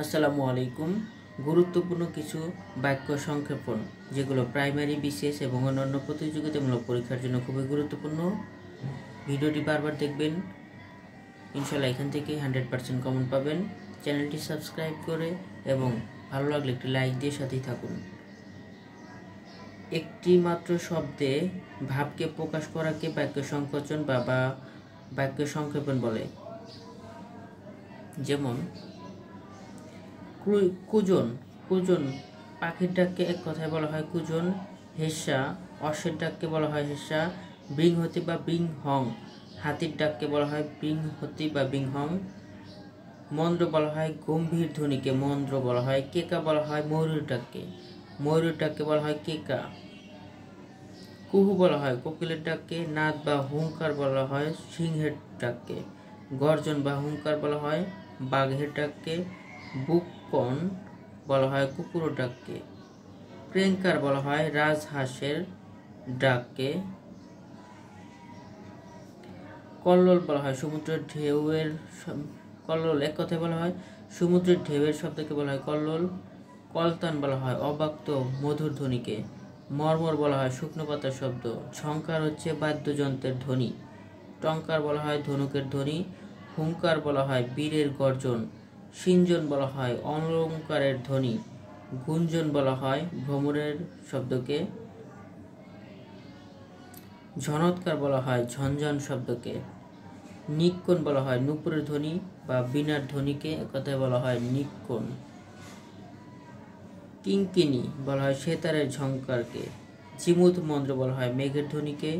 আসসালামু আলাইকুম গুরুত্বপূর্ণ কিছু বাক্য সংক্ষেপণ যেগুলো প্রাইমারি বিসিএস এবং অন্যান্য প্রতিযোগিতামূলক পরীক্ষার জন্য খুবই গুরুত্বপূর্ণ। ভিডিওটি বারবার দেখবেন, ইনশাআল্লাহ এখান থেকে 100% কমন পাবেন। চ্যানেলটি সাবস্ক্রাইব করে এবং ভালো লাগলে একটি লাইক দিয়ে সাথেই থাকুন। একটি মাত্র শব্দে ভাবকে প্রকাশ করাকে বাক্য সংকোচন বা বাক্য সংক্ষেপণ বলে। যেমন কুজন, কুজন পাখির ডাককে এক কথায় বলা হয় কুজন। হেসা, অশ্বের ডাককে বলা হয় হেসা। বিংহতি বা বিংহং, হাতির ডাককে বলা হয় বিংহতি বা বিংহং। মন্দ্র বলা হয় গম্ভীর ধ্বনিকে মন্দ্র বলা হয়। কেকা বলা হয় ময়ূরের ডাককে, ময়ূরের ডাককে বলা হয় কেকা। কুহু বলা হয় কোকিলের ডাককে। নাদ বা হুঙ্কার বলা হয় সিংহের ডাককে। গর্জন বা হুঙ্কার বলা হয় বাঘের ডাককে। বুককন বলা হয় কুকুরের ডাককে। ক্রেঙ্কার বলা হয় রাজহাঁসের ডাককে। কল্লোল বলা হয় সমুদ্রের ঢেউয়ের কল্লোল, এক কথায় বলা হয় সমুদ্রের ঢেউয়ের শব্দকে বলা হয় কল্লোল। কলতান বলা হয় অব্যক্ত মধুর ধ্বনিকে। মর্মর বলা হয় শুকনো পাতার শব্দ। ঝংকার হচ্ছে বাদ্যযন্ত্রের ধ্বনি। টঙ্কার বলা হয় ধনুকের ধ্বনি। হুঙ্কার বলা হয় বীরের গর্জন। সিঞ্জন বলা হয় অলঙ্কারের ধ্বনি। গুঞ্জন বলা হয় ভ্রমরের শব্দকে। ঝনৎকার বলা হয় ঝনঝন শব্দকে। নিক্কণ বলা হয় নুপুরের ধ্বনি বা বীণার ধ্বনিকে, একথায় বলা হয় নিক্কণ। কিঙ্কিনি বলা হয় সেতারের ঝংকারকে। চিমুত মন্ত্র বলা হয় মেঘের ধ্বনিকে।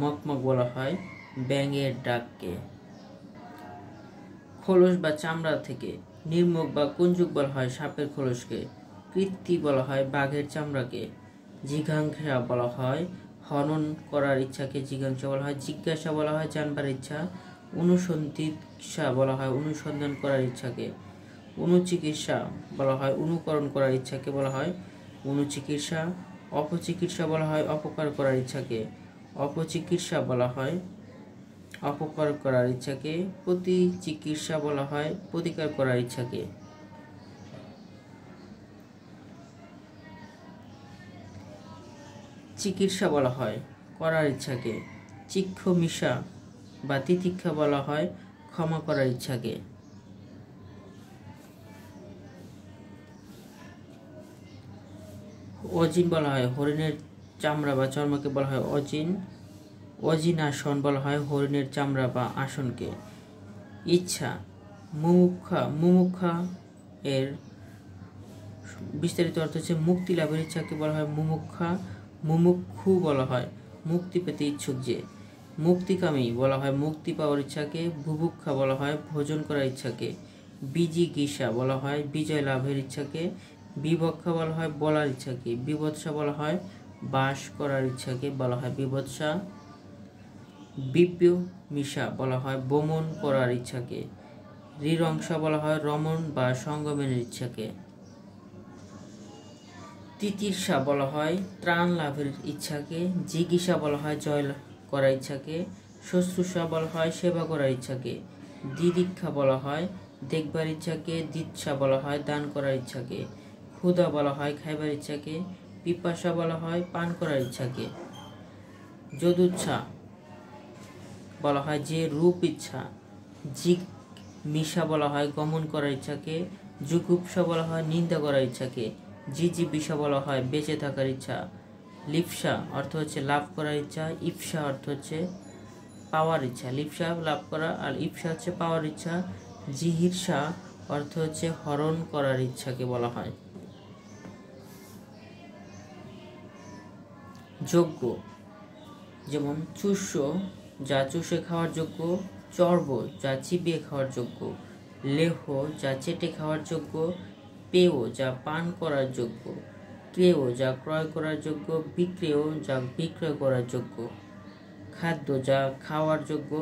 মকমক বলা হয় ব্যাঙের ডাককে। খোলস বা চামড়া থেকে। নির্মুখ বা কুঞ্জুক বলা হয় সাপের খোলসকে। কৃত্তি বলা হয় বাঘের চামড়াকে। জিঘাংসা বলা হয় হনন করার ইচ্ছাকে জিঘাংসা বলা হয়। জিজ্ঞাসা বলা হয় জানবার ইচ্ছা। অনুসন্ধিৎসা বলা হয় অনুসন্ধান করার ইচ্ছাকে। অনুচিকিৎসা বলা হয় অনুকরণ করার ইচ্ছাকে বলা হয় অনুচিকিৎসা। অপচিকিৎসা বলা হয় অপকার করার ইচ্ছাকে অপচিকিৎসা বলা হয় অপকার করার ইচ্ছাকে। প্রতিচিকিৎসা বলা হয় প্রতিকার করার ইচ্ছাকে। চিকিৎসা বলা হয় করার ইচ্ছাকে। চিক্ষুমিষা বা তিতিক্ষা বলা হয় ক্ষমা করার ইচ্ছাকে। অজিন বলা হয় হরিণের চামড়া বা চর্মকে বলা হয় অজিন। অজিনাসন বলা হয় হরিণের চামড়া বা আসনকে। ইচ্ছা। মুমুক্ষা, মুমুক্ষা এর বিস্তারিত অর্থ হচ্ছে মুক্তি লাভের ইচ্ছাকে বলা হয় মুমুক্ষা। মুমুক্ষু বলা হয় মুক্তি পেতে ইচ্ছুক যে। মুক্তিকামী বলা হয় মুক্তি পাওয়ার ইচ্ছাকে। বুভুক্ষা বলা হয় ভোজন করার ইচ্ছাকে। বিজিগীষা বলা হয় বিজয় লাভের ইচ্ছাকে। বিবক্ষা বলা হয় বলার ইচ্ছাকে। বিবৎসা বলা হয় বাস করার ইচ্ছাকে বলা হয় বিবৎসা। বিপ্যমিষা বলা হয় বমন করার ইচ্ছাকে। রিরংসা বলা হয় রমণ বা সঙ্গমের ইচ্ছাকে। তিতিরসা বলা হয় ত্রাণ লাভের ইচ্ছাকে। জিগীষা বলা হয় জয় করার ইচ্ছাকে। শুশ্রূষা বলা হয় সেবা করার ইচ্ছাকে। দিদীক্ষা বলা হয় দেখবার ইচ্ছাকে। দিৎসা বলা হয় দান করার ইচ্ছাকে। ক্ষুধা বলা হয় খাইবার ইচ্ছাকে। পিপাসা বলা হয় পান করার ইচ্ছাকে। যদুচ্ছা বলা হয় যে রূপ ইচ্ছা। জিগমিষা বলা হয় গমন করার ইচ্ছাকে। জুগুপসা বলা হয় নিন্দা করার ইচ্ছাকে। জিজিবিষা বলা হয় বেঁচে থাকার ইচ্ছা। লিপসা অর্থ হচ্ছে লাভ করার ইচ্ছা। ইপসা অর্থ হচ্ছে পাওয়ার ইচ্ছা। লিপসা লাভ করা আর ইপসা হচ্ছে পাওয়ার ইচ্ছা। জিহিরসা অর্থ হচ্ছে হরণ করার ইচ্ছাকে বলা হয়। যোগ্য, যেমন চুষ্য যা চুষে খাওয়ার যোগ্য। চর্ব যা চিবিয়ে খাওয়ার যোগ্য। লেহ যা চেটে খাওয়ার যোগ্য। পেয় যা পান করার যোগ্য। ক্রেয় যা ক্রয় করার যোগ্য। বিক্রেয় যা বিক্রয় করার যোগ্য। খাদ্য যা খাওয়ার যোগ্য।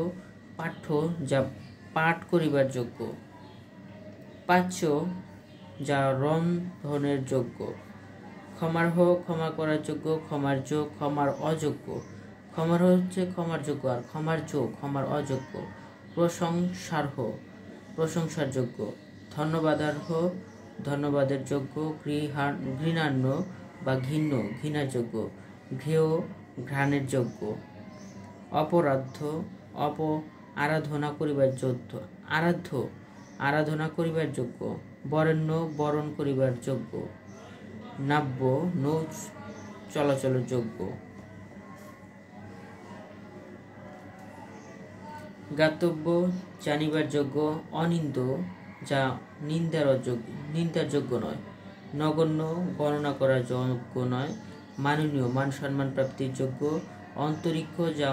পাঠ্য যা পাঠ করিবার যোগ্য। পাচ্য যা রন্ধনের যোগ্য। ক্ষমার্হ ক্ষমা করার যোগ্য। ক্ষমার্য ক্ষমার অযোগ্য। ক্ষমার্হ হচ্ছে ক্ষমার যোগ্য আর ক্ষমার্য ক্ষমার অযোগ্য। প্রশংসার্হ প্রশংসার যোগ্য। धन्यवादार्ह धन्यवाद योग्य घृणान्य बा घिन्न घृणाजोग्य घ्रेय घ्राणेर योग्य अपराध्य अप आराधना करिबार योग्य आराध्य आराधना करिबार योग्य बरेण्य बरण करिबार योग्य नाव्य नौ चलाचल योग्य गातव्य जानिबार योग्य अनिंद जा निंदार अयोग्य निंदार योग्य नय नगण्य गणना करा योग्य नय माननीय मान सम्मान प्राप्तिर योग्य अंतरिक्ष जा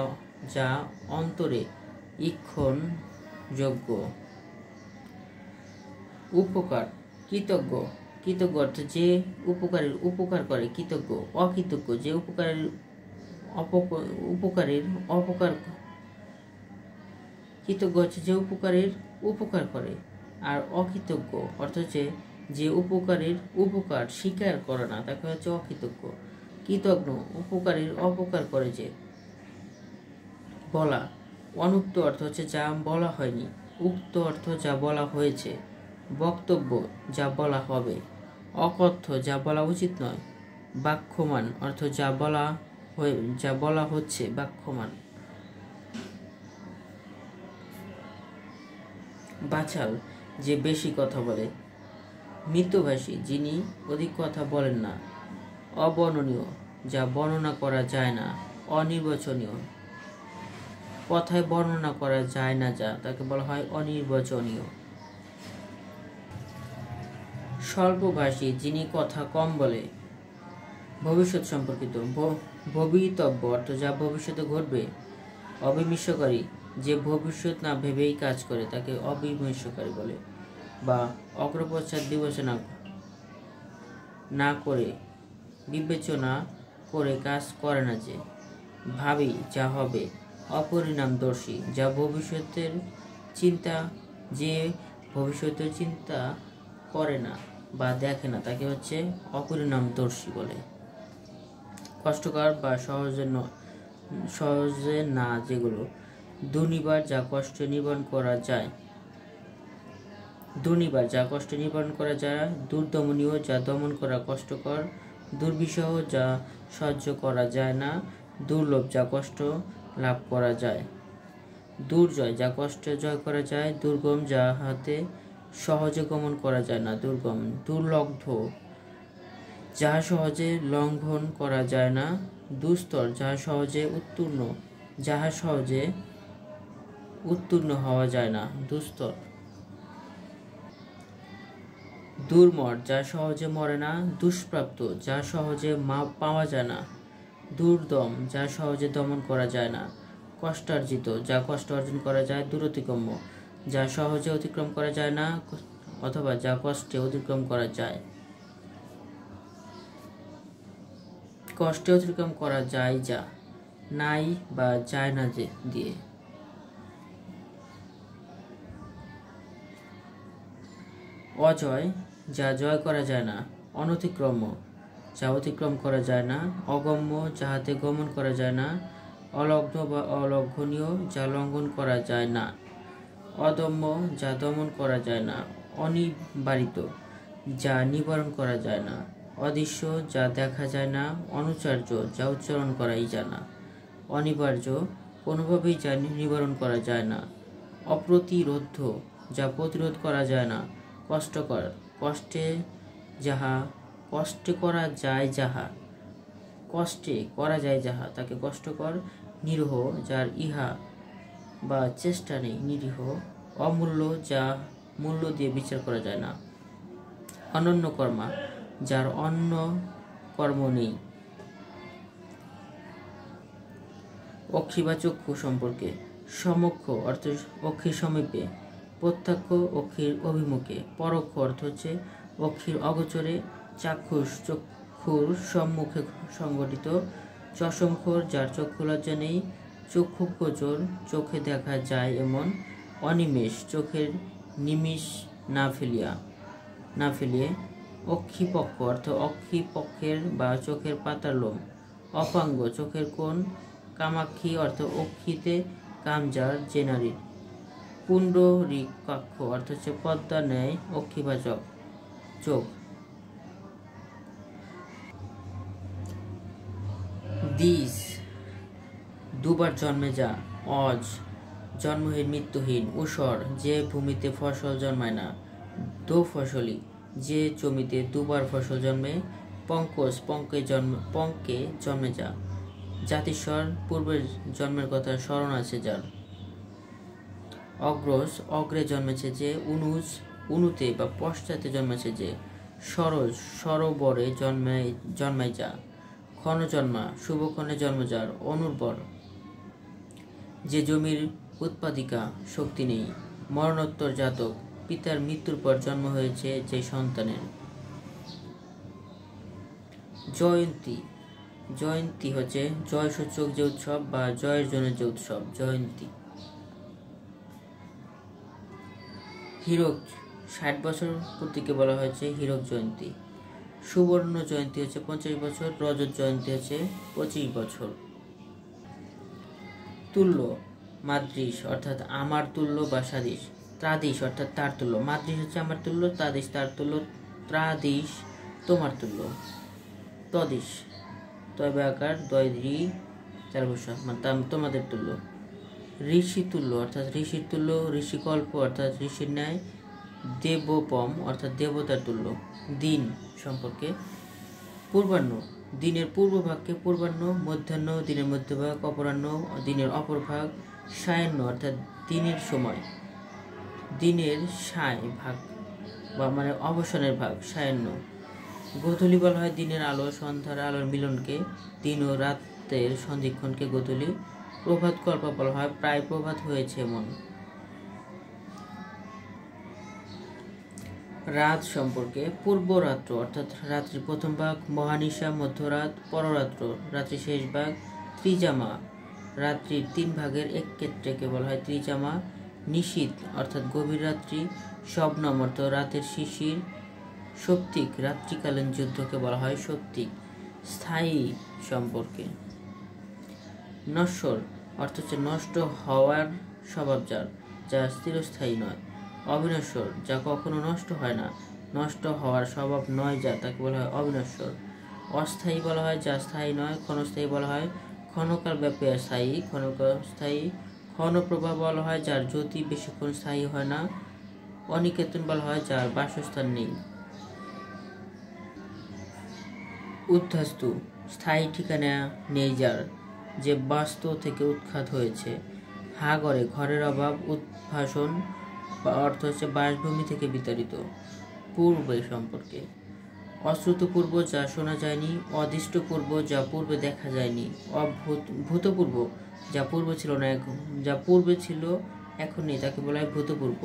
जा अंतरे इक्षण योग्य उपकार कृतज्ञ कृतज्ञ अर्थ जे उपकारेर उपकार करे कृतज्ञ अकृतज्ञ जे उपकारेर उपकारेर अपकार कृतज्ञ अर्थ जे उपकारेर उपकार करे और अकृतज्ञ अर्थात जे उपकारेर उपकार स्वीकार करे ना ताके हच्छे अकृतज्ञ कृतज्ञ उपकारेर अपकार करे जे बला अनुक्त अर्थ हच्छे जा बला हयनि उक्त अर्थ जा बला हयेछे बक्तव्य जा बला हबे अकथ्य जा बला उचित नय वाक्यमान अर्थ जा बला हच्छे वाक्यमान बाचाल जे बेशी कथा बोले मितभाषी जिनि अधिक कथा बोलेन ना अवर्णनीय जा बर्णना करा जाय ना अनिर्वचनीय कथाय बर्णना करा जाय ना जा ताके बला हय अनिर्वचनीय स्वल्पभाषी जिनि कथा कम बोले भविष्यत सम्पर्कित भवितव्य अर्थ जा भविष्यते घटबे अभिमिश्यकारी जे भविष्यत ना भेबेई काज करे ताके अभिमर्शकारी बोले बा अग्रपश्चात विवेचना ना करे विवेचना करे काज करे ना जे भावी जा हबे अपरिणामदर्शी जा भविष्यतेर चिंता जे भविष्यतेर चिंता करे ना बा देखे ना ताके होच्छे अपरिणामदर्शी बोले कष्टकर बा सहजे ना जेगुलो दुनिबार जा कष्ट निवारण करा जाय दुनिबार जा कष्ट निवारण करा जाय दुर्दमनीय जा दमन करा कष्टकर दुर्विषह जा सह्य करा जाय ना दुर्लभ जा कष्ट लाभ करा जाय दुर्जय जा कष्ट जय करा जाय दुर्गम जा हाते सहजे गमन करा जाय ना दुर्गम दुर्लब्ध जा सहजे लंघन करा जाय ना दुस्तर जा सहजे उत्तीर्ण जहाँ सहजे उत्तीर्ण हवा जाए ना दुस्तर दुर्मर जा सहजे मरे ना दुष्प्राप्त जा सहजे पावा जाए ना दुर्दम जा सहजे दमन करा जाए ना कष्टार्जित जा कष्ट अर्जन करा जाए दुरतिगम्य जा सहजे अतिक्रम करा जाए ना अथवा जा कष्टे अतिक्रम करा जाए कष्टे अतिक्रम करा जाए जा नाई बा जाए ना दिए अजय जा जय करा जाए ना अनतिक्रम्य जा अतिक्रम करा जाए ना अगम्य जाहाते गमन करा जाए ना अलग्न बा अलग्नीय जा लंघन करा जाए ना अदम्य जा दमन करा जाए ना अनिवारित जा निवारण करा जाए ना अदृश्य जा देखा जाए ना अनुचार्य जा उच्चारण कराई जाए ना अनिवार्य कोनोभावेई जा निवारण करा जाए ना अप्रतिरोध्य जा प्रतिरोध करा जाए ना कष्टकर कष्टे जहा कष्टे करा जाए जहा कष्टे करा जाए जहा ताके कष्टकर निरीह जार इहा बा चेष्टा नेई निरीह अमूल्य जा मूल्य दिए विचार करा जाए ना अनन्य कर्मा जार अन्य कर्म नहीं अक्षी बा चक्षु सम्पर्के सम्मुख अर्थ अक्षिर समीपे प्रत्यक्ष अक्षिर अभिमुखे परोक्ष अर्थ होच्छे अक्षिर अगोचरे चाक्षुष चक्षुर सम्मुखे संघटित चशमखर जार चक्षु लज्जा नहीं चक्षु गोचर चोखे देखा जाए एमन अनिमेष चोखेर निमिष ना फेलिए अक्षिपक्ष अर्थ अक्षिपक्षेर बा चोखेर पातार लोम अपांग चोखेर कोन कामाक्षी अर्थ अक्षिते कामजार जेनारी কুণ্ডরিকাক্ষ অর্থাৎ হচ্ছে পদ্মা ন্যায় অক্ষিভাজক যোগ। দিস দুবার জন্মে যা, অজ জন্মহীন মৃত্যুহীন, উসর যে ভূমিতে ফসল জন্মায় না, দো ফসলি যে জমিতে দুবার ফসল জন্মে, পঙ্কজ পঙ্কে জন্মে যা, জাতিস্বর পূর্বের জন্মের কথা স্মরণ আছে যার, অগ্রজ অগ্রে জন্মেছে যে, উনুজ উনুতে বা পশ্চাতে জন্মেছে যে, সরজ সরোবরে জন্মায় যা, ক্ষণজন্মা শুভক্ষণে জন্ম যার, অনুর্বর যে জমির উৎপাদিকা শক্তি নেই, মরণোত্তর জাতক পিতার মৃত্যুর পর জন্ম হয়েছে যে সন্তানের। জয়ন্তী জয়ন্তী হচ্ছে জয়সূচক যে উৎসব বা জয়ের জন্য যে উৎসব জয়ন্তী। হীরক ৬০ বছর পূর্তিকে বলা হয়েছে হীরক জয়ন্তী। সুবর্ণ জয়ন্তী হচ্ছে ৫০ বছর, রজত জয়ন্তী হচ্ছে ২৫ বছর। তুল্য মাদ্রিস অর্থাৎ আমার তুল্য বা সাদিস, ত্রাদিশ অর্থাৎ তার তুল্য। মাদ্রিস হচ্ছে আমার তুল্য, ত্রাদিশ তার তুল্য, ত্রাদিশ তোমার তুল্য। তদিশ তয় আকার দয়দ্রি চার বছর তোমাদের তুল্য। ঋষি তুল্য অর্থাৎ ঋষির তুল্য, ঋষিকল্প অর্থাৎ ঋষির ন্যায়, দেবপম অর্থাৎ দেবতার তুল্য। দিন সম্পর্কে পূর্বাহ্ন দিনের পূর্বভাগকে পূর্বাহ্ন, মধ্যাহ্ন দিনের মধ্যভাগ, অপরাহ্ন দিনের অপরভাগ, সায়াহ্ন অর্থাৎ দিনের সময়, দিনের সায় ভাগ বা মানে অবসানের ভাগ সায়াহ্ন। গোধূলি বলা হয় দিনের আলো সন্ধ্যার আলোর মিলনকে, দিন ও রাতের সন্ধিক্ষণকে গোধূলি। প্রভাতকল্প বলা হয় প্রায় প্রভাত হয়েছে এমন। রাত সম্পর্কে পূর্বরাত্র অর্থাৎ রাত্রির প্রথম ভাগ, মহানিশা মধ্যরাত, পররাত্র রাত্রির শেষ ভাগ, ত্রিজামা রাত্রির ৩/৩ বলা হয় ত্রিজামা। নিশীথ অর্থাৎ গভীর রাত্রি, শবনম অর্থাৎ রাতের শিশির, সপ্তিক রাত্রিকালীন যুদ্ধকে বলা হয় সপ্তিক। স্থায়ী সম্পর্কে নশ্বর অর্থাৎ নষ্ট হওয়ার স্বভাবজাত, যা স্থিরস্থায়ী নয়, অবিনশ্বর যা কখনো নষ্ট হয় না, নষ্ট হওয়ার স্বভাব নয় যা, তাকে বলা হয় অবিনশ্বর। অস্থায়ী বলা হয় যা স্থায়ী নয়, ক্ষণস্থায়ী বলা হয় ক্ষণকাল ব্যাপী স্থায়ী, ক্ষণস্থায়ী। ক্ষণপ্রভা বলা হয় যার জ্যোতি বেশিক্ষণ স্থায়ী হয় না, অনিকেতন বলা হয় যার বাসস্থান নেই। উদ্ধাস্তু স্থায়ী ঠিকানা নেই যার, যে বাস্তু থেকে উৎখাত হয়েছে। হাগরে ঘরের অভাব, উদ্ভাসন অর্থ হচ্ছে বাসভূমি থেকে বিতাড়িত। পূর্বে সম্পর্কে অশ্রুতপূর্ব যা শোনা যায়নি, অদৃষ্টপূর্ব যা পূর্বে দেখা যায়নি, ভূতপূর্ব যা পূর্বে ছিল না এখন, যা পূর্বে ছিল এখন নেই, তাকে বলা হয় ভূতপূর্ব।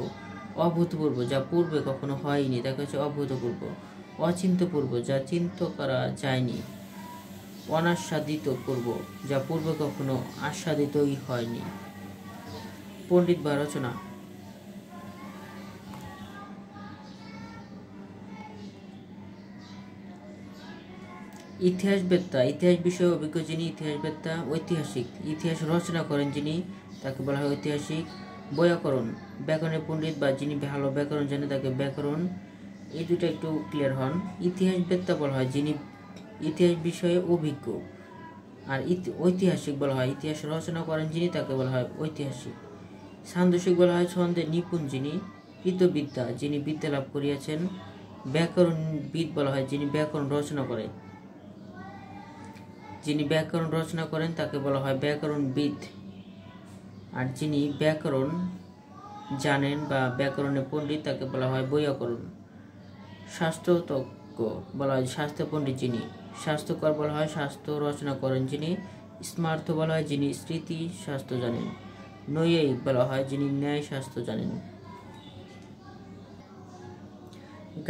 অভূতপূর্ব যা পূর্বে কখনো হয়নি, তাকে হচ্ছে অভূতপূর্ব। অচিন্তপূর্ব যা চিন্তা করা যায়নি, অনাস্বাদিত পূর্ব যা পূর্বে কখনো আস্বাদিতই হয়নি। পণ্ডিত বা রচনা ইতিহাসবেত্তা ইতিহাস বিষয়ে অভিজ্ঞ যিনি ইতিহাসবেত্তা। ঐতিহাসিক ইতিহাস রচনা করেন যিনি, তাকে বলা হয় ঐতিহাসিক। ব্যাকরণ ব্যাকরণের পণ্ডিত বা যিনি ভালো ব্যাকরণ জানে, তাকে ব্যাকরণ। এই দুটো একটু ক্লিয়ার হন। ইতিহাসবেত্তা বলা হয় যিনি ইতিহাস বিষয়ে অভিজ্ঞ, আর ঐতিহাসিক বলা হয় ইতিহাস রচনা করেন যিনি, তাকে বলা হয় ঐতিহাসিক। ছান্দসিক বলা হয় ছন্দের নিপুণ যিনি, কৃতবিদ্যা যিনি বিদ্যা লাভ করিয়াছেন। ব্যাকরণবিদ বলা হয় যিনি ব্যাকরণ রচনা করেন, যিনি ব্যাকরণ রচনা করেন তাকে বলা হয় ব্যাকরণবিদ। আর যিনি ব্যাকরণ জানেন বা ব্যাকরণের পণ্ডিত, তাকে বলা হয় বৈয়াকরণ। শাস্ত্রতজ্ঞ বলা হয় শাস্ত্র পণ্ডিত যিনি, স্বাস্থ্যকর বলা হয় স্বাস্থ্য রচনা করেন যিনি, স্মার্ত বলা হয় যিনি স্মৃতি স্বাস্থ্য জানেন, নৈয়ায়িক বলা হয় যিনি ন্যায় স্বাস্থ্য জানেন।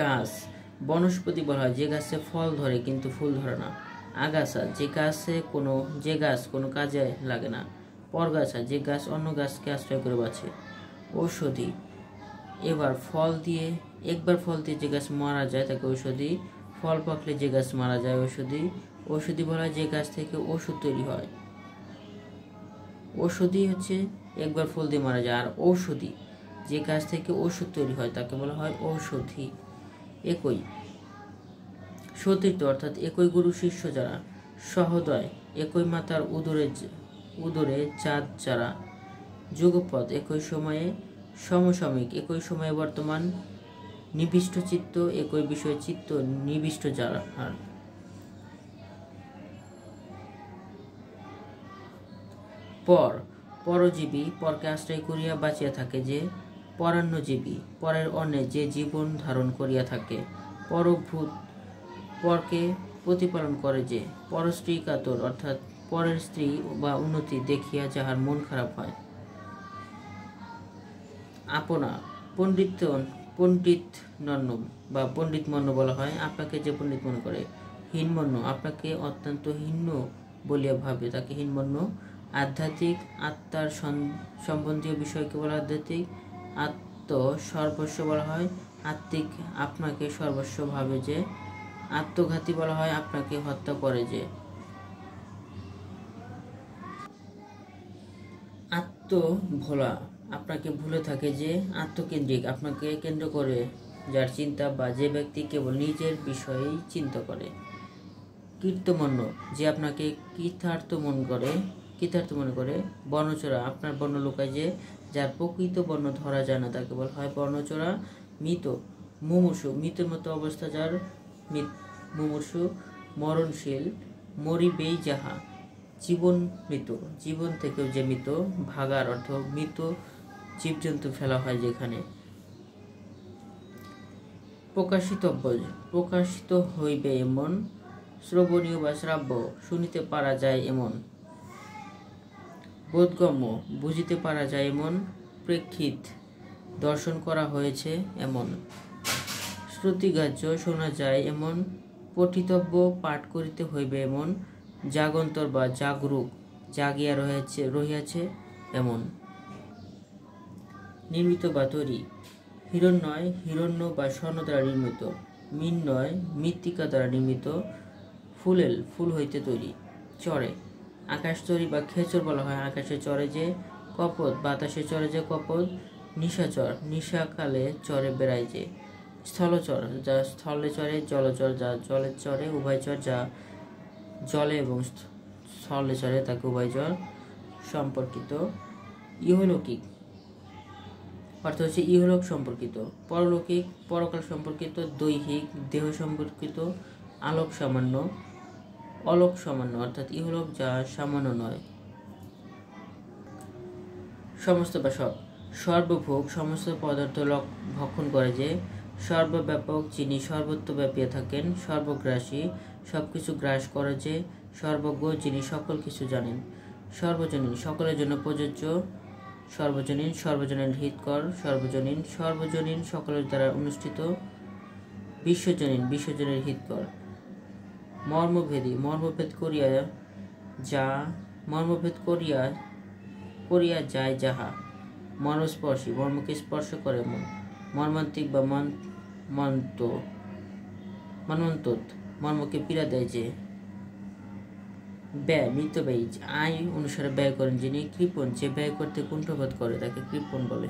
গাছ বনস্পতি বলা হয় যে গাছে ফল ধরে কিন্তু ফুল ধরে না। আগাছা যে গাছ কোনো কাজে লাগে না। পরগাছা যে গাছ অন্য গাছকে আশ্রয় করে বাঁচে। ঔষধি একবার ফল দিয়ে যে গাছ মারা যায় তাকে ঔষধি, ফল পাকলে যে গাছ মারা যায় ঔষধি বলা হয় যে গাছ থেকে ওষুধ তৈরি হয়। ঔষধি হচ্ছে একবার ফল দিয়ে মারা যায়। আর ঔষধি যে গাছ থেকে ঔষধ তৈরি হয় তাকে বলা হয় ঔষধি। একই সতীর্থ অর্থাৎ একই গুরু শিষ্য যারা, সহোদয় একই মাতার উদরে চাঁদ যারা, যুগপথ একই সময়ে সমসাময়িক একই সময়ে বর্তমান, নিবিষ্ট চিত্ত একই বিষয়ে চিত্ত নিবিষ্ট যারা। পর পরজীবী পরকে আশ্রয় করিয়া বাঁচিয়া থাকে যে পরান্নজীবী পরের অন্নে যে জীবন ধারণ করিয়া থাকে, পরভূত পরকে প্রতিপালন করে যে, পরস্ত্রী কাতর অর্থাৎ পরের স্ত্রী বা উন্নতি দেখিয়া যাহার মন খারাপ হয়। আপনা পণ্ডিত নন্য বা পণ্ডিত মন্য বলা হয় আপনাকে যে পণ্ডিত মনে করে। হীনমন্য আপনাকে অত্যন্ত হীন বলিয়া ভাবে তাকে হীনমন্য। আধ্যাত্মিক আত্মার সম্বন্ধীয় বিষয়কে বলা আধ্যাত্মিক আত্ম সর্বস্ব বলা হয়। আত্মিক আপনাকে সর্বস্ব ভাবে যে, আত্মঘাতী বলা হয় আপনাকে হত্যা করে যে। আত্মভোলা আপনাকে ভুলে থাকে যে, আত্মকেন্দ্রিক আপনাকে কেন্দ্র করে যার চিন্তা বা যে ব্যক্তি কেবল নিজের বিষয়েই চিন্তা করে। কীর্তমন্য যে আপনাকে কৃতার্থ মনে করে। বর্ণচোরা আপনার বর্ণ লুকায় যে, যার প্রকৃত বর্ণ ধরা যায় না তাকে বলা হয় বর্ণচোরা। মৃত মুমূর্ষু মৃতের মতো অবস্থা যার, মুমূর্ষু। মরণশীল মরিবেই যাহা, জীবন মৃত জীবন থেকেও যে মৃত। ভাগার অর্থ মৃত জীবজন্তু ফেলা হয় যেখানে। প্রকাশিত হইবে এমন, শ্রবণীয় বা শ্রাব্য শুনিতে পারা যায় এমন। বোধগম্য বুঝিতে পারা যায় এমন। প্রেক্ষিত দর্শন করা হয়েছে এমন। শ্রুতিগ্রাহ্য শোনা যায় এমন। পঠিতব্য পাঠ করিতে হইবে এমন। জাগন্তর বা জাগরুক জাগিয়া রহিয়াছে এমন। নির্মিত বা তৈরি, হিরণ্ময় হিরণ্য বা স্বর্ণ দ্বারা নির্মিত। মৃন্ময় মৃত্তিকা দ্বারা নির্মিত। ফুলেল ফুল হইতে তৈরি। চড়ে আকাশ চড়ি বা খেচর বলা হয় আকাশে চড়ে যে। কপদ বাতাসে চড়ে যে কপদ। নিশাচর নিশাকালে চড়ে বেড়ায় যে। স্থলচর যা স্থলে চড়ে। জলচর যা জলে চড়ে। উভয়চর যা জলে এবং স্থলে চড়ে তাকে উভয়চর সম্পর্কিত। ইহলৌকিক অর্থ হচ্ছে ইহলোক সম্পর্কিত। পরলৌকিক পরকাল সম্পর্কিত। দৈহিক দেহ সম্পর্কিত। আলোক সামান্য অলোক সামান্য অর্থাৎ ইহলোক যা সামান্য নয়। সমস্ত বা সব। সর্বভোগ সমস্ত পদার্থ ভক্ষণ করে যে। সর্বব্যাপক যিনি সর্বত্র ব্যাপিয়ে থাকেন। সর্বগ্রাসী সবকিছু গ্রাস করে যে। সর্বজ্ঞ যিনি সকল কিছু জানেন। সর্বজনীন সকলের জন্য প্রযোজ্য। সর্বজনীন সর্বজনীন হিতকর। সর্বজনীন সর্বজনীন সকলের দ্বারা অনুষ্ঠিত। বিশ্বজনীন বিশ্বজনীন হিতকর। মর্মভেদী মর্মভেদ করিয়া যায় যাহা। মর্মস্পর্শী মর্মকে স্পর্শ করে মন। মর্মান্তিক বা মন্মন্তত মর্মকে পীড়া দেয় যে। ব্যয় মৃত ব্যয়ী আয় অনুসারে ব্যয় করেন যিনি। কৃপণ যে ব্যয় করতে কুণ্ঠবোধ করে তাকে কৃপণ বলে।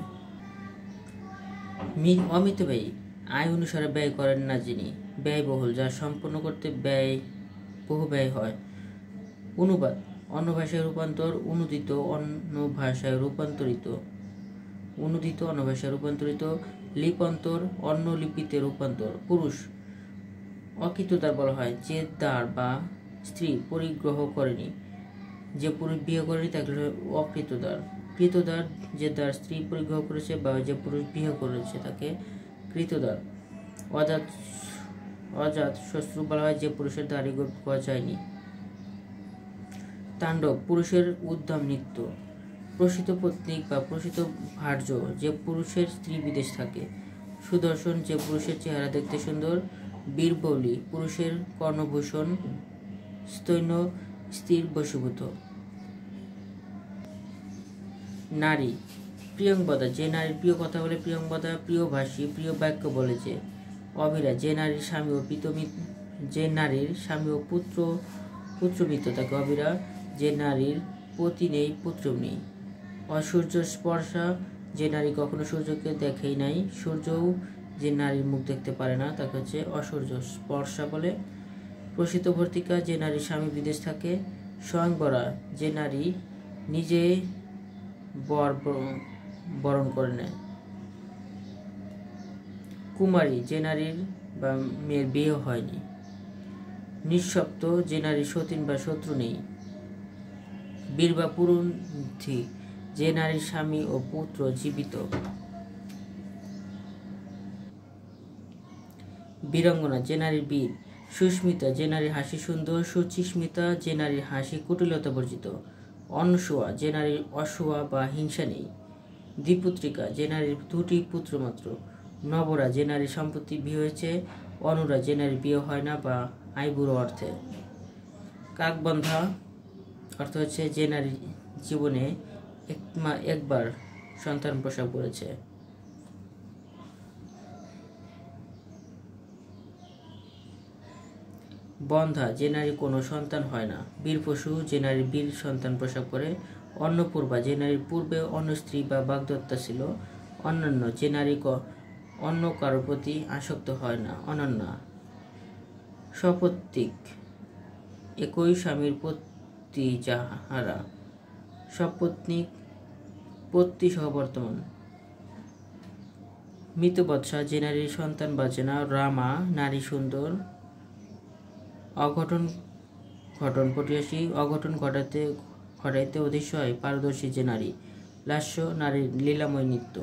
অমৃত ব্যয়ী আয় অনুসারে ব্যয় করেন না যিনি। ব্যয়বহুল যা সম্পন্ন করতে বহু ব্যয় হয়। অনুবাদ অন্য ভাষায় রূপান্তর। অনুদিত অন্য ভাষায় রূপান্তরিত। লিপান্তর অন্য লিপিতে রূপান্তর। পুরুষ অকৃতদার বলা হয় যে দ্বার বা স্ত্রী পরিগ্রহ করেনি। যে পুরুষ বিয়ে করেনি তাকে অকৃতদার। কৃতদার যে দ্বার স্ত্রী পরিগ্রহ করেছে বা যে পুরুষ বিয়ে করেছে তাকে কৃতদার। অজাত শত্রু বলা হয় যে পুরুষের দাড়ি গোঁফ গজায়নি। তাণ্ডব পুরুষের উদ্যম নৃত্য। প্রসিত পত্নী বা প্রসিত ভার্য যে পুরুষের স্ত্রী বিদেশ থাকে। সুদর্শন যে পুরুষের চেহারা দেখতে সুন্দর। বীরবৌলি পুরুষের কর্ণভূষণ। স্তৈন্য স্থির বশীভূত। নারী প্রিয়ংবদা যে নারীর প্রিয় কথা বলে। প্রিয়ংবদা প্রিয় ভাষী প্রিয় বাক্য বলে যে। অবিরা যে নারীর স্বামী ও পুত্রমিত তাকে অবিরা। যে নারীর পতি নেই পুত্র নেই। অসূর্য স্পর্শা যে নারী কখনো সূর্যকে দেখেই নাই, সূর্যও যে নারীর মুখ দেখতে পারে না তাকে হচ্ছে অসূর্য স্পর্শা বলে। প্রসিত ভর্তিকা যে নারী স্বামী বিদেশ থাকে। স্বয়ংবরা যে নারী নিজে বরণ করে নেয়। কুমারী যে নারীর বা মেয়ের বিয়ে হয়নি। নিঃশব্দ যে নারী সতীন বা শত্রু নেই। বীর বা পুরুন্ধি যে নারীর স্বামী ও পুত্র জীবিত। বীরাঙ্গনা যে নারীর বীর। সুস্মিতা যে নারীর হাসি সুন্দর। সুচিস্মিতা যে নারীর হাসি কুটিলতা বর্জিত। অন্নসোয়া যে নারীর অসোয়া বা হিংসা নেই। দ্বিপুত্রিকা যে নারীর দুটি পুত্র মাত্র। নবরা যে নারীর সম্পত্তি বিয়ে হয়েছে। অনুরা যে নারীর বিয়ে হয় না বা আইবুড়ো অর্থে। কাকবন্ধা অর্থ হচ্ছে যে নারীর জীবনে একবার সন্তান প্রসব করেছে। বন্ধা যে নারী কোনো সন্তান হয় না। বীরপশু যে নারী বীর সন্তান প্রসব করে। অন্নপূর্বা যে নারীর পূর্বে অন্য স্ত্রী বা বাগদত্তা ছিল। অন্যান্য যে নারী অন্য কারো প্রতি আসক্ত হয় না। অনন্যা। সপত্নীক একই স্বামীর পত্নী যাহারা। সপত্নীক পত্নী সহ বর্তমান। মৃতবৎসা যে নারীর সন্তান বাঁচে না। রামা নারী সুন্দর। অঘটন ঘটন প্রতিহাসী অঘটন ঘটাইতে অতিশয় পারদর্শী যে নারী। লাস্য নারীর লীলাময় নৃত্য।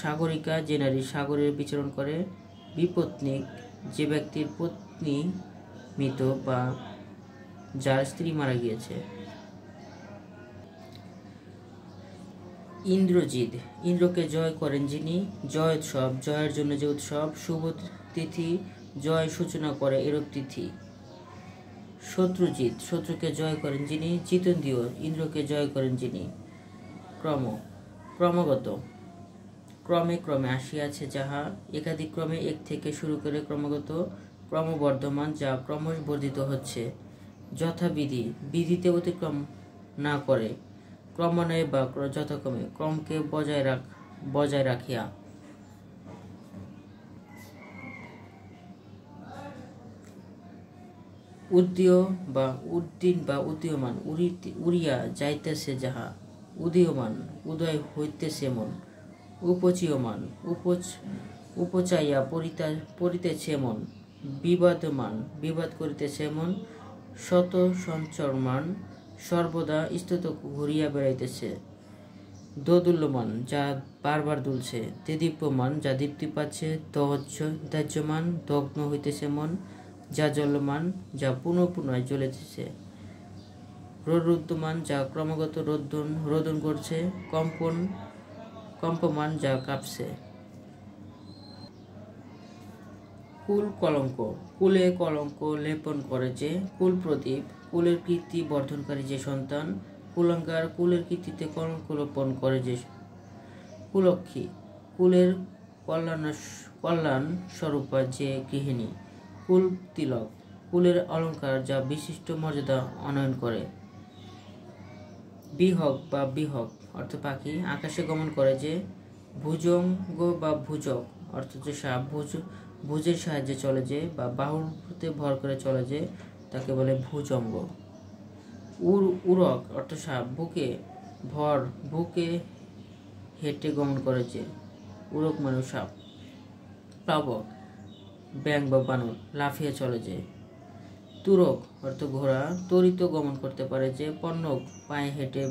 সাগরিকা যে নারী সাগরের বিচরণ করে। বিপত্নিক যে ব্যক্তির পত্নী মৃত বা যার স্ত্রী মারা গিয়েছে। ইন্দ্রজিৎ ইন্দ্রকে জয় করেন যিনি। জয় উৎসব জয়ের জন্য যে উৎসব। শুভ তিথি জয় সূচনা করে এরূপ তিথি। শত্রুজিৎ শত্রুকে জয় করেন যিনি। জিতেন্দ্রিয় ইন্দ্রকে জয় করেন যিনি। ক্রম ক্রমাগত ক্রমে ক্রমে আসিয়াছে যাহা। একাধিক্রমে এক থেকে শুরু করে ক্রমাগত ক্রমবর্ধমান যা ক্রমশ বর্ধিত হচ্ছে। যথাবিধি বিধিতে অতিক্রম না করে। ক্রমান্বয়ে বা যথাক্রমে ক্রমকে বজায় রাখিয়া। উদীয় বা উদ্দিন বা উদীয়মান। উড়িয়া যাইতেছে যাহা। উদীয়মান উদয় হইতেছে মন। উপচীয়মান উপচাইয়া পড়িতেছে মন। বিবাদমান বিবাদ করিতেছে মন। শত সঞ্চরমান সর্বদা স্থিত ঘুরিয়া বেড়াইতেছে। দোদুল্যমান যা বারবার দুলছে। দেদীপ্যমান যা দীপ্তি পাচ্ছে। দহ্যমান দগ্ন হইতেছে মন। যা জলমান যা পুনঃ পুনঃ জ্বলিতেছে। রোদ্যমান যা ক্রমাগত রোদন করছে। কম্পমান যা কাঁপছে। কুল কলঙ্ক কুলে কলঙ্ক লেপন করে যে। কুল প্রদীপ কুলের কীর্তি বর্ধনকারী যে সন্তান। কুলঙ্কার কুলের কীর্তিতে কলঙ্ক লেপন করে যে। কুলক্ষী কুলের কল্যাণ স্বরূপা যে গৃহিণী। কুল তিলক কুলের অলঙ্কার যা বিশিষ্ট মর্যাদা অনয়ন করে। বিহক বা বিহক অর্থ পাখি আকাশে গমন করে যে। ভুজঙ্গ বা ভুজক অর্থ যে সাপ। ভুজের সাহায্যে চলে যে বা বাহুতে ভর করে চলে যে তাকে বলে ভুজঙ্গ। উরক অর্থ সাপ বুকে হেঁটে গমন করে যে। উরক মানে সাপ। প্লাবক ব্যাঙ বা বানর লাফিয়ে চলে যে। তুরক অর্থ ঘোড়া ত্বরিত গমন করতে পারে যে। পণ্যক পায়ে হেঁটে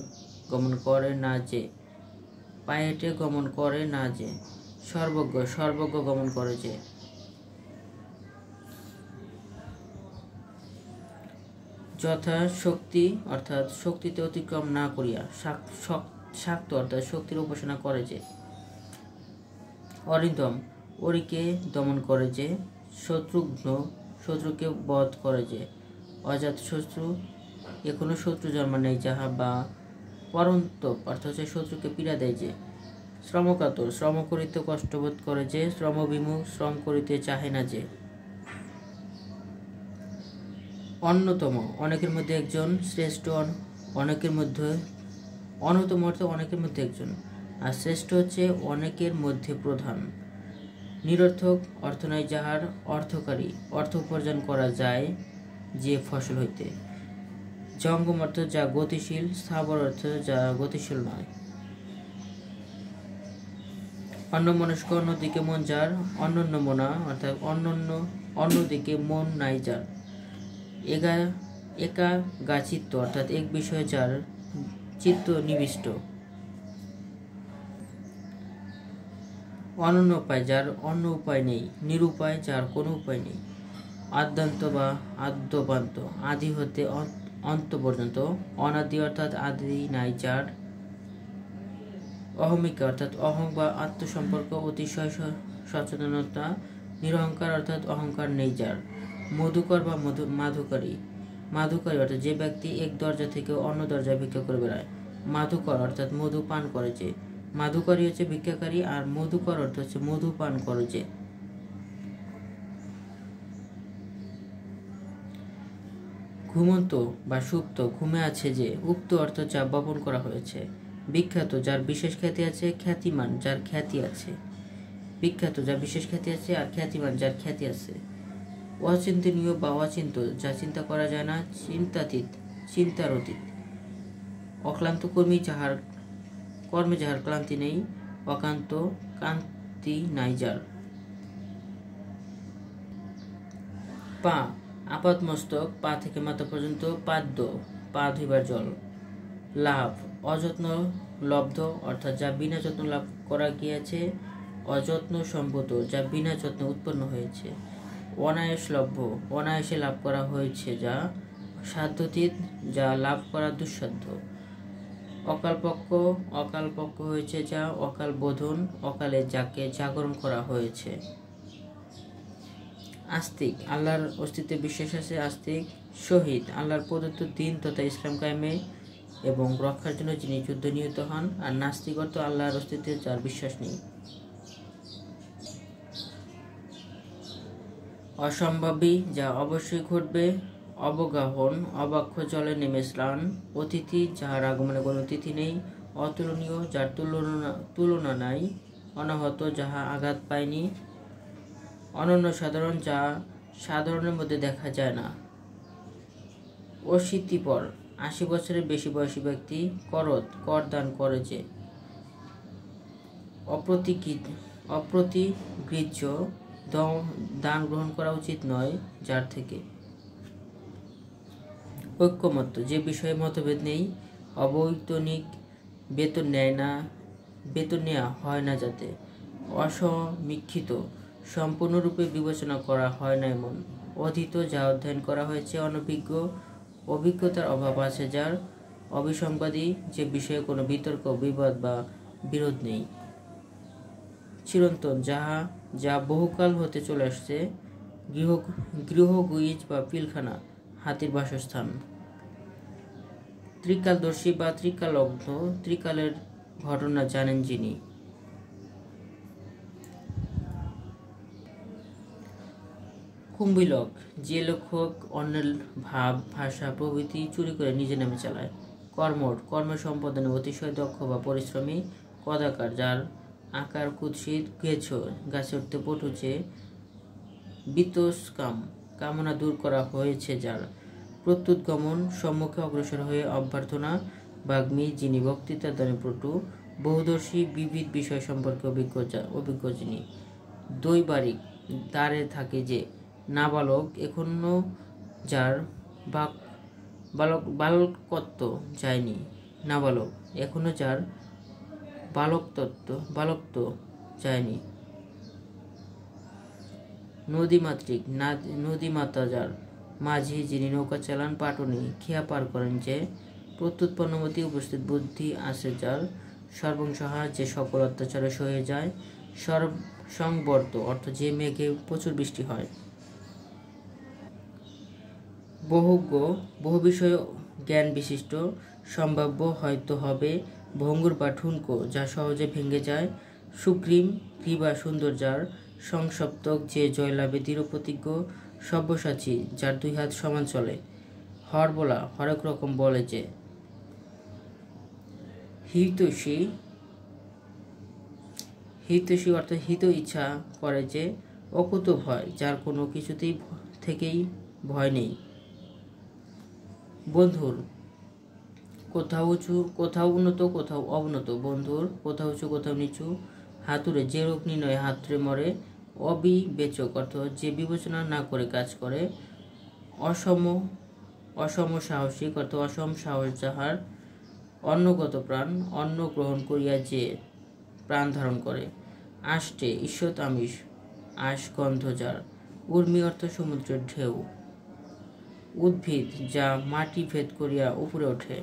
গমন করে না যে। পায়ে হেঁটে গমন করে না যে। সর্বজ্ঞ সর্বজ্ঞ গমন করে যে। যথা শক্তি অর্থাৎ শক্তিতে অতিক্রম না করিয়া। শাক্ত অর্থাৎ শক্তির উপাসনা করে যে। অরিন্দম অরিকে দমন করে যে। শত্রুঘ্ন শত্রুকে বধ করে যে। অজাত শত্রু এখনো শত্রু জন্ম নেই যাহা বা পরন্তপ অর্থ হচ্ছে শত্রুকে পীড়া দেয় যে। শ্রমকাতর শ্রম করিতে কষ্টবোধ করে যে। শ্রমবিমুখ শ্রম করিতে চাহে না যে। অন্যতম অনেকের মধ্যে একজন। শ্রেষ্ঠ অনেকের মধ্যে অন্যতম অর্থ অনেকের মধ্যে একজন। और श्रेष्ठ हे अनेकेर मध्य प्रधान। निरर्थक अर्थ नय जाहार अर्थकारी अर्थ उपार्जन करा जाय जे फसल हईते। जंगम अर्थ जा गतिशील, स्थावर अर्थ जा गतिशील नय। अन्यमनस्क अन्यदिके मन जार, अन्योन्यमना अर्थात अन्योन्य अन्यदिके मन नाय जार। एका चित्त अर्थात एक विषय जार चित्त निविष्ट। अनन्य उपाय जार अन्य उपाय नहीं, निरुपाय जार कोनो उपाय नहीं। आद्यांत बा आद्यपान्त आदि होते अंत पर्यन्त अनादि अर्थात आदि नाय जार। अहमिका अर्थात अहं बा आत्मसम्पर्क अतिशय सचेतनता। निरहंकार अर्थात अहंकार नहीं जार। मधुकर बा माधुकारी माधुकारी अर्थात जे व्यक्ति एक दरजा थेके अन्य दरजा भिक्षा करे बेड़ाय। माधुकर अर्थात मधु पान करे जे। माधुकारी होच्छे भिक्षाकारी और मधुकर अर्थ होच्छे मधु पान करे जे। घुमंत बा सुप्त घुमे आछे जे। उक्त अर्थ जा बपन करा हयेछे। विख्यात जार विशेष ख्याति आछे। ख्यातिमान जार ख्याति आछे। विख्यात जार विशेष ख्याति आछे और ख्यातिमान जार ख्याति आछे। अचिंतनीय बा अचिंत जा चिंता करा जाय ना। चिंतातीत चिंतार अतीत। अक्लान्त कर्मी जाहार कर्मे जार क्लांति नहीं। अकान्त कांति नाई जार। पा आपात मस्तक पा थेके माथा पर्यन्त पाद्य पा धुइबार जल। लाभ अजत्न लब्ध अर्थात जा बिना जत्न लाभ करा गियाछे। अजत्न सम्पद जा बिना जत्न उत्पन्न हयेछे। अनायास लभ्य अनायासे लाभ करा हयेछे जा साध्यातीत जा लाभ करा दुस्साध्य। अकालपक्ष होयेछे जा अकाल बोधन अकाले जाके जागरण करा होयेछे। आस्तिक आल्लाहर अस्तित्वे विश्वास आछे। आस्तिक शहीद आल्लाहर प्रदत्त दिन तथा इस्लाम कायेमे एवं रक्षार जन्य जिनि युद्धे निहत हन। और नास्तिक अर्थ आल्लाहर अस्तित्वे जार विश्वास नेई। असम्भाबी जा अवश्यई घटबे। अवगाहन अबाक्ष जले नेमे स्नान। अतिथि जार आगमने कोनो अतिथि नहीं। अतुलनीय जार तुलना नाई। अनाहत जहाँ आघात पायनि। अनन्य साधारण जा साधारणेर मध्य देखा जाय ना। अशीतिपर 80 बछरेर बेशी बयसी व्यक्ति कर दान करे जे। अप्रतिग्राह्य दान ग्रहण करा उचित नय जार थेके। ঐক্যমত্য जे विषय मतभेद नहीं। अवैतनिक वेतन नेওয়া হয় না যাতে। অসমীক্ষিত সম্পূর্ণরূপে বিবেচনা করা হয় না এমন। অধীত যা অধ্যয়ন করা হয়েছে। অনভিজ্ঞ অভিজ্ঞতার অভাব আছে যার। অবিসংবাদী যে বিষয়ে কোনো বিতর্ক বিবাদ বা বিরোধ নেই। চিরন্তন যাহা যা বহুকাল হতে চলে আসছে। গৃহগুইজ বা পিলখানা हाथीर बासस्थान। त्रिकालदर्शी बा त्रिकालज्ञ त्रिकालेर घटना जानेन जिनि। कुम्भिलक जे लेखक अन्येर भाव भाषा प्रभृति चुरी करे निजे नामे चालाय। कर्मठ कर्म सम्पादने अतिशय दक्ष बा परिश्रमी। कदाकार जार आकार कुत्सित गेछ गाचे उठते पटु जे। बितस्काम कामना दूर करा हयेछे जार। प्रत्युद्गमन सम्मुखे अग्रसर हये अभ्यर्थना। वाग्मी जिनि बक्तृता दाने पटु। बहुदर्शी विविध विषय सम्पर्के अभिज्ञ जिनि। दैबारिक दारे थाके जे। नाबालक एखोनो जार बालकत्व जायनि। नाबालक एखोनो जार बालकत्व जायनि। नदीमातृक नदीमाता जार माझी जिनि नौका चालान। पाटनी खिया पार करें जे। प्रत्युत्पन्नमती उपस्थित बुद्धि आछे जार। सर्वंसहा जे सकल अत्याचारे सहे जाय। सर्वसंवर्त अर्थ जे मेघे प्रचुर बृष्टि हय। बहुज्ञ बहु विषय ज्ञान विशिष्ट। सम्भाव्य हयतो हबे। भंगुर बा ठुनको जा सहजे भेंगे जाय। सुग्रीम ग्रीवा सुंदर जार। संसप्तक जे जयलाभे दृढ़ प्रतिज्ञ। सब्यसाची जार दुई हाथ समान चले। हरबोला हरेक रकम बोले जे। हितैषी হিতৈষী অর্থাৎ হিত ইচ্ছা করে যে অকুত ভয়, যার কোনো কিছুতেই থেকেই ভয় নেই। বন্ধুর কোথাও উঁচু কোথাও উন্নত কোথাও অবনত, বন্ধুর কোথাও উঁচু কোথাও নিচু। হাতুড়ে যে রোগ নির্ণয় হাতুড়ে মরে, অবিবেচক অর্থাৎ যে বিবেচনা না করে কাজ করে। অসম সাহসিক অর্থাৎ অসম সাহস যাহার, অন্নগত প্রাণ অন্ন গ্রহণ করিয়া যে প্রাণ ধারণ করে। আষ্টে ঈষৎ আমিষ আশগন্ধ যার, উর্মি অর্থ সমুদ্রের ঢেউ। উদ্ভিদ যা মাটি ভেদ করিয়া উপরে ওঠে।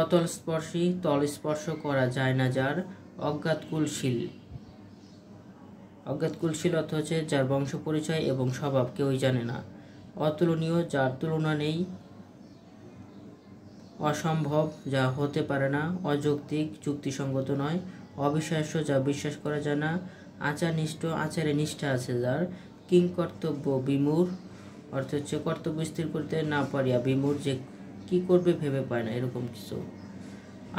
অতল স্পর্শী তল স্পর্শ করা যায় না যার, অজ্ঞাতকুলশীল। অজ্ঞাতকুলশীল অর্থ হচ্ছে যার বংশ পরিচয় এবং স্বভাব কেউই জানে না। অতুলনীয় যার তুলনা নেই। অসম্ভব যা হতে পারে না, অযৌক্তিক যুক্তিসঙ্গত নয়। অবিশ্বাস্য যা বিশ্বাস করা যায় না। আচারনিষ্ঠ আচারে নিষ্ঠা আছে যার। কিং কর্তব্য বিমূর অর্থ হচ্ছে কর্তব্য স্থির করতে না পারিয়া বিমূর, যে কি করবে ভেবে পায় না এরকম কিছু।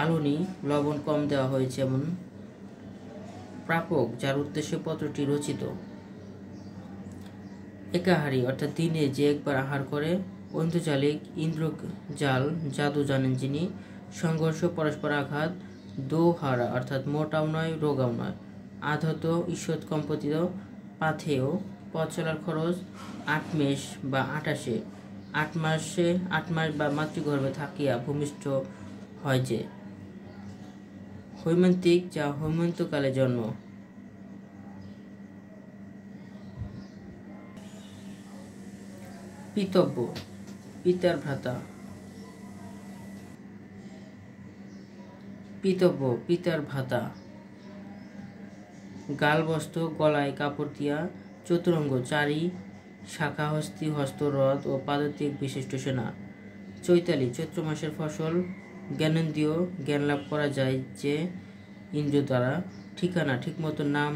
আলোনি লবণ কম দেওয়া হয়েছে এমন। প্রাপক যার উদ্দেশ্যে পত্রটি রচিত। একাহারি অর্থাৎ দিনে যে একবার আহার করে। ঐন্দ্রজালিক ইন্দ্রজাল জাদু জানেন যিনি। সংঘর্ষ পরস্পর আঘাত। দোহারা অর্থাৎ মোটাও নয় রোগাও নয়। আধত ঈষৎ কম্পতিত। পাথেয় পথ চলার খরচ। আটমেষ বা আটাশে, 8 মাস বা মাতৃগর্ভে থাকিয়া ভূমিষ্ঠ হয় যে। হৈমন্তিক যা হৈমন্তকালে জন্ম। পিতব্য পিতার ভ্রাতা। পিতব্য পিতার ভাতা। গাল বস্ত্র গলায় কাপড় দিয়া। চতুরঙ্গ চারি শাখা হস্তি হস্ত রথ ও পাদতিক বিশিষ্ট সেনা। চৈতালি চৈত্র মাসের ফসল। জ্ঞানেন্দ্রিয় জ্ঞান লাভ করা যায় যে ইন্দ্র দ্বারা। ঠিকানা ঠিকমতো নাম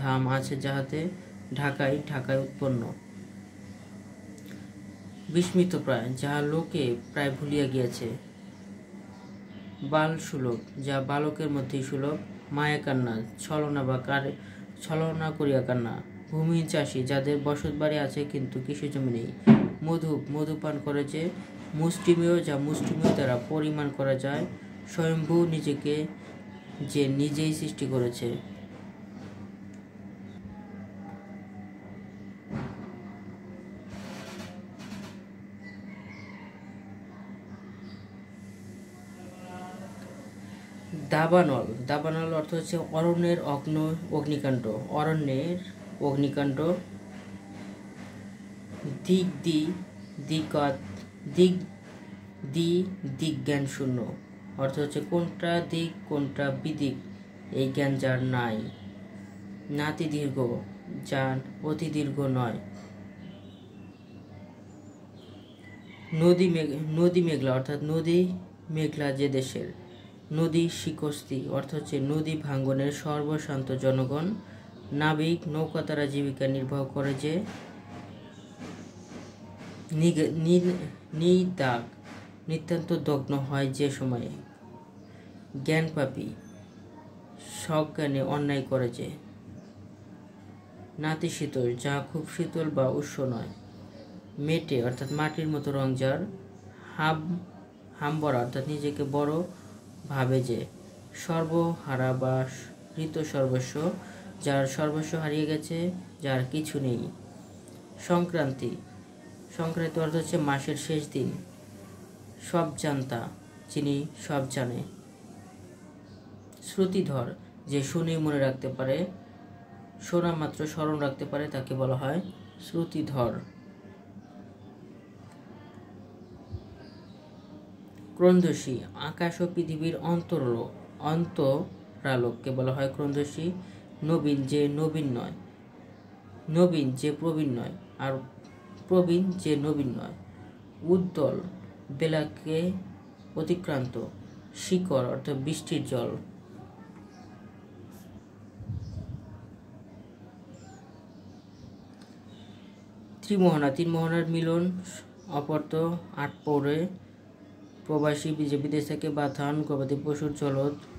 ধাম আছে যাহাতে। ঢাকায় ঢাকায় উৎপন্ন। বিস্মিত প্রায় যাহা লোকে প্রায় ভুলিয়া গিয়াছে। বাল সুলভ যা বালকের মধ্যেই সুলভ। মায়া কান্না ছলনা বা ছলনা করিয়া কান্না। ভূমি চাষী যাদের বসত বাড়ি আছে কিন্তু কৃষি জমি নেই। মধু মধুপান করে যে। মুষ্টিমেয় যা মুষ্টিমেয় দ্বারা পরিমাণ করা যায়। স্বয়ম্ভু নিজেকে যে নিজেই সৃষ্টি করেছে। দাবানল দাবানল অর্থ হচ্ছে অরণ্যের অগ্নিকাণ্ড। অরণ্যের অগ্নিকাণ্ড। দিক জ্ঞান শূন্য অর্থ হচ্ছে কোনটা দিক কোনটা বিদিক এই জ্ঞান যার নাই। নাতি দীর্ঘ যার অতি দীর্ঘ নয়। নদী মেঘলা অর্থাৎ নদী মেঘলা যে দেশের। নদী শিকস্তি অর্থ হচ্ছে নদী ভাঙ্গনের সর্বশান্ত জনগণ। নাবিক নৌকা দ্বারা জীবিকা নির্বাহ করে যে। নিদাগ নিতান্ত দগ্ন হয় যে সময়ে। জ্ঞানপাপী সজ্ঞানে অন্যায় করে যে। নাতিশীতল যা খুব শীতল বা উষ্ণ নয়। মেটে অর্থাৎ মাটির মতো রং যার। হাম্বরা অর্থাৎ নিজেকে বড় ভাবে যে। সর্বহারা বা ঋত সর্বস্ব যার সর্বস্ব হারিয়ে গেছে যার কিছু নেই। সংক্রান্তি সংক্রান্তি অর্থ হচ্ছে মাসের শেষ দিন। সব জানতা যিনি সব জানে। শ্রুতিধর যে শুনে মনে রাখতে পারে। শোনা মাত্র স্মরণ রাখতে পারে তাকে বলা হয় শ্রুতিধর। ক্রন্দসী আকাশ ও পৃথিবীর অন্তরালোককে বলা হয় ক্রন্দসী। নবীন যে প্রবীণ নয় আর প্রবীণ যে নবীন নয়। উদ্দল বেলাকে অতিক্রান্ত। শিকড় অর্থাৎ বৃষ্টির জল। তিন মোহনার মিলন অপর্ত আট পৌরে। প্রবাসী বিদেশ থেকে বাথান গবাদি পশুর জলদ